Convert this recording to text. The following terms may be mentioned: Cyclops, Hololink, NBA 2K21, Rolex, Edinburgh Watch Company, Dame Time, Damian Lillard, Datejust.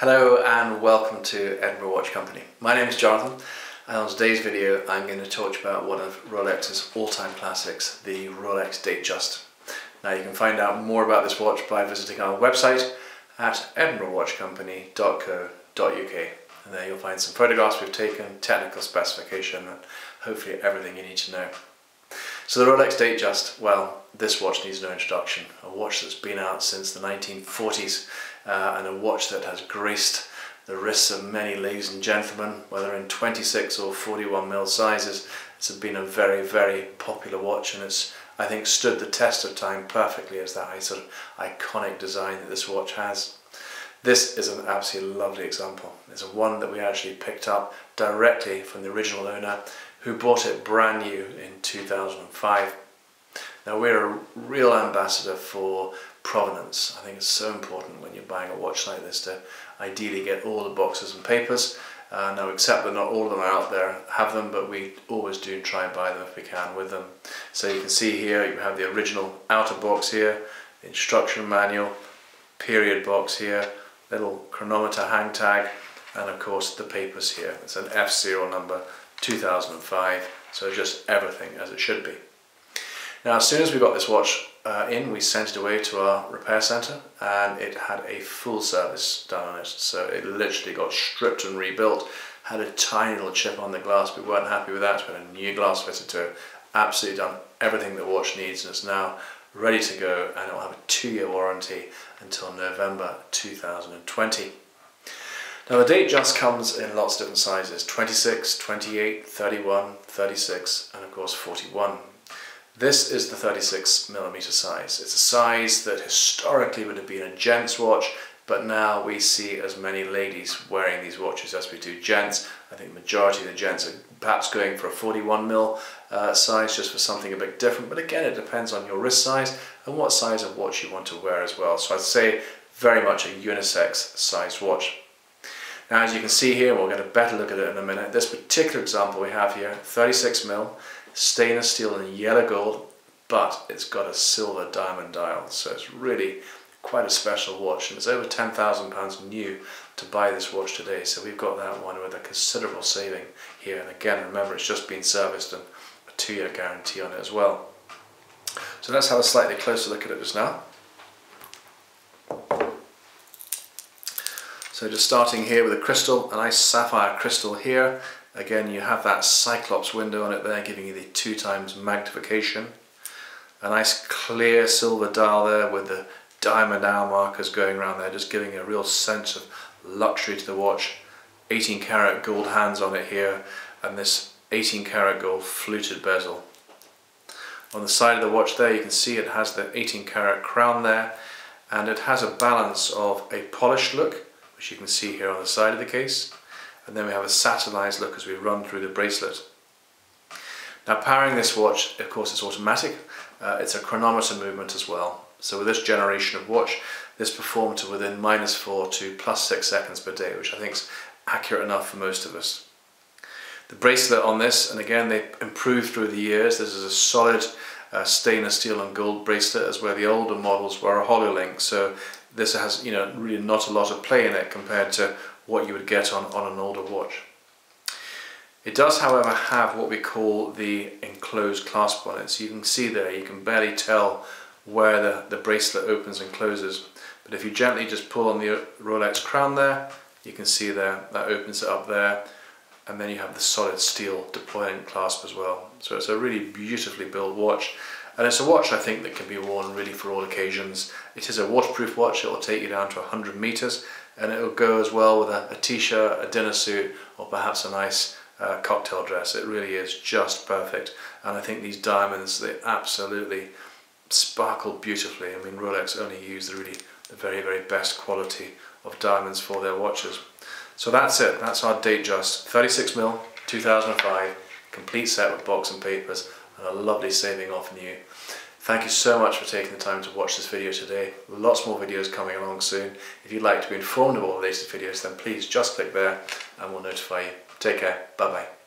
Hello and welcome to Edinburgh Watch Company. My name is Jonathan, and on today's video I'm going to talk about one of Rolex's all-time classics, the Rolex Datejust. Now you can find out more about this watch by visiting our website at edinburghwatchcompany.co.uk, and there you'll find some photographs we've taken, technical specification, and hopefully everything you need to know. So the Rolex Datejust, well, this watch needs no introduction. A watch that's been out since the 1940s and a watch that has graced the wrists of many ladies and gentlemen, whether in 26 or 41 mil sizes. It's been a very, very popular watch, and it's, I think, stood the test of time perfectly as that sort of iconic design that this watch has. This is an absolutely lovely example. It's one that we actually picked up directly from the original owner, who bought it brand new in 2005. Now, we're a real ambassador for provenance. I think it's so important when you're buying a watch like this to ideally get all the boxes and papers. Now, except that not all of them are out there, have them, but we always do try and buy them if we can with them. So you can see here you have the original outer box here, the instruction manual, period box here, little chronometer hang tag, and of course the papers here. It's an F serial number, 2005, so just everything as it should be. Now, as soon as we got this watch in, we sent it away to our repair centre, and it had a full service done on it, so it literally got stripped and rebuilt. Had a tiny little chip on the glass, we weren't happy with that, we had a new glass fitted to it, absolutely done everything the watch needs, and it's now ready to go, and it will have a 2-year warranty until November 2020. Now, the Datejust comes in lots of different sizes, 26, 28, 31, 36, and of course 41. This is the 36mm size. It's a size that historically would have been a gent's watch, but now we see as many ladies wearing these watches as we do gents. I think the majority of the gents are perhaps going for a 41mm size just for something a bit different, but again, it depends on your wrist size and what size of watch you want to wear as well. So I'd say very much a unisex size watch. Now, as you can see here, we'll get a better look at it in a minute. This particular example we have here, 36mm, stainless steel and yellow gold, but it's got a silver diamond dial, so it's really quite a special watch, and it's over £10,000 new to buy this watch today, so we've got that one with a considerable saving here. And again, remember, it's just been serviced and a 2-year guarantee on it as well. So let's have a slightly closer look at it just now. So just starting here with a crystal, a nice sapphire crystal here. Again, you have that Cyclops window on it there, giving you the 2x magnification. A nice clear silver dial there with the diamond hour markers going around there, just giving a real sense of luxury to the watch. 18 karat gold hands on it here, and this 18 karat gold fluted bezel. On the side of the watch there, you can see it has the 18 karat crown there, and it has a balance of a polished look, which you can see here on the side of the case, and then we have a satirized look as we run through the bracelet. Now, powering this watch, of course, it's automatic. It's a chronometer movement as well. So with this generation of watch, this performed to within -4 to +6 seconds per day, which I think is accurate enough for most of us. The bracelet on this, and again, they improved through the years. This is a solid stainless steel and gold bracelet, as where the older models were a hololink. So this has, you know, really not a lot of play in it compared to what you would get on an older watch. It does, however, have what we call the enclosed clasp on it. So you can see there, you can barely tell where the bracelet opens and closes. But if you gently just pull on the Rolex crown there, you can see there, that opens it up there. And then you have the solid steel deployment clasp as well. So it's a really beautifully built watch. And it's a watch, I think, that can be worn really for all occasions. It is a waterproof watch. It will take you down to 100 meters, and it will go as well with a t-shirt, a dinner suit, or perhaps a nice cocktail dress. It really is just perfect. And I think these diamonds, they absolutely sparkle beautifully. I mean, Rolex only use the very, very best quality of diamonds for their watches. So that's it. That's our Datejust 36mm, 2005, complete set with box and papers, and a lovely saving off new. Thank you so much for taking the time to watch this video today. Lots more videos coming along soon. If you'd like to be informed of all the latest videos, then please just click there and we'll notify you. Take care. Bye bye.